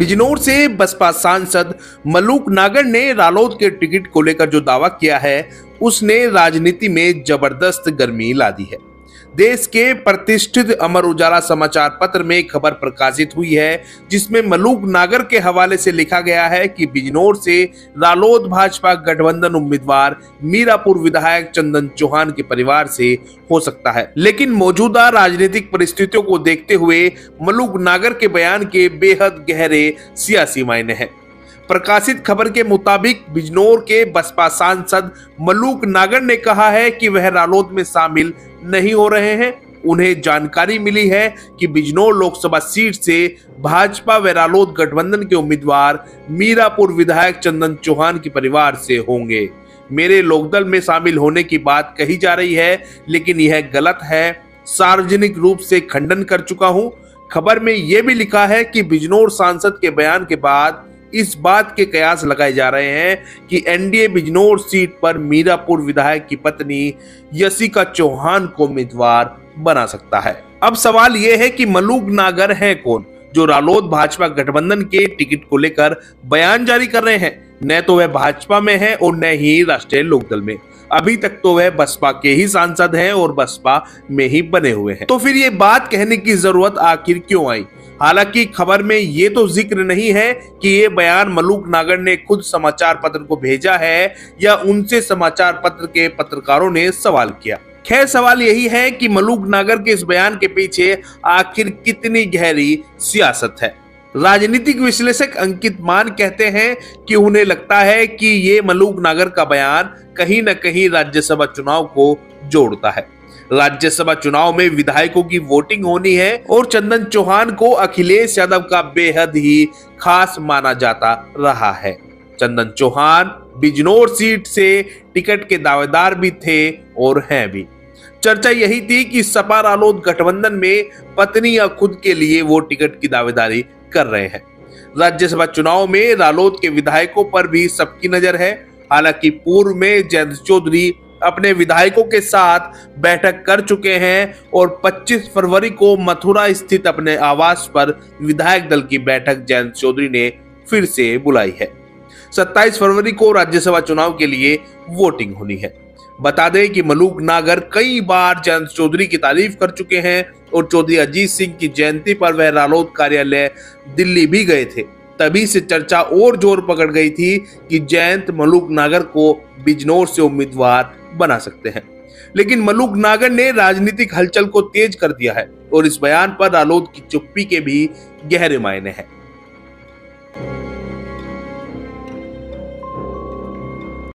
बिजनौर से बसपा सांसद मलूक नागर ने रालोद के टिकट को लेकर जो दावा किया है उसने राजनीति में जबरदस्त गर्मी ला दी है। देश के प्रतिष्ठित अमर उजाला समाचार पत्र में खबर प्रकाशित हुई है जिसमें मलूक नागर के हवाले से लिखा गया है कि बिजनौर से रालोद भाजपा गठबंधन उम्मीदवार मीरापुर विधायक चंदन चौहान के परिवार से हो सकता है, लेकिन मौजूदा राजनीतिक परिस्थितियों को देखते हुए मलूक नागर के बयान के बेहद गहरे सियासी मायने हैं। प्रकाशित खबर के मुताबिक बिजनौर के बसपा सांसद मलूक नागर ने कहा है कि वह रालोद में शामिल नहीं हो रहे हैं। उन्हें जानकारी मिली है कि बिजनौर लोकसभा सीट से भाजपा व रालोद गठबंधन के उम्मीदवार मीरापुर विधायक चंदन चौहान के परिवार से होंगे। मेरे लोकदल में शामिल होने की बात कही जा रही है, लेकिन यह गलत है, सार्वजनिक रूप से खंडन कर चुका हूँ। खबर में यह भी लिखा है कि बिजनौर सांसद के बयान के बाद इस बात के कयास लगाए जा रहे हैं कि एनडीए बिजनौर सीट पर मीरापुर विधायक की पत्नी यशिका चौहान को उम्मीदवार बना सकता है। अब सवाल यह है कि मलूक नागर हैं कौन जो रालोद भाजपा गठबंधन के टिकट को लेकर बयान जारी कर रहे हैं। न तो वह भाजपा में है और न ही राष्ट्रीय लोकदल में। अभी तक तो वह बसपा के ही सांसद हैं और बसपा में ही बने हुए हैं, तो फिर ये बात कहने की जरूरत आखिर क्यों आई। हालांकि खबर में ये तो जिक्र नहीं है कि ये बयान मलूक नागर ने खुद समाचार पत्र को भेजा है या उनसे समाचार पत्र के पत्रकारों ने सवाल किया। खैर, सवाल यही है कि मलूक नागर के इस बयान के पीछे आखिर कितनी गहरी सियासत है। राजनीतिक विश्लेषक अंकित मान कहते हैं कि उन्हें लगता है कि ये मलूक नागर का बयान कहीं न कहीं राज्यसभा चुनाव को जोड़ता है। राज्यसभा चुनाव में विधायकों की वोटिंग होनी है और चंदन चौहान को अखिलेश यादव का बेहद ही खास माना जाता रहा है। चंदन चौहान बिजनौर सीट से टिकट के दावेदार भी थे और हैं भी। चर्चा यही थी कि सपा रालोद गठबंधन में पत्नी या खुद के लिए वो टिकट की दावेदारी कर रहे हैं। राज्यसभा चुनाव में रालोद के विधायकों पर भी सबकी नजर है। हालांकि पूर्व में जयंत चौधरी अपने विधायकों के साथ बैठक कर चुके हैं और 25 फरवरी को मथुरा स्थित अपने आवास पर विधायक दल की बैठक जयंत चौधरी ने फिर से बुलाई है। 27 फरवरी को राज्यसभा चुनाव के लिए वोटिंग होनी है। बता दें कि मलूक नागर कई बार जयंत चौधरी की तारीफ कर चुके हैं और चौधरी अजीत सिंह की जयंती पर वह रालोद कार्यालय दिल्ली भी गए थे। तभी से चर्चा और जोर पकड़ गई थी कि जयंत मलूक नागर को बिजनौर से उम्मीदवार बना सकते हैं, लेकिन मलूक नागर ने राजनीतिक हलचल को तेज कर दिया है और इस बयान पर रालोद की चुप्पी के भी गहरे मायने हैं।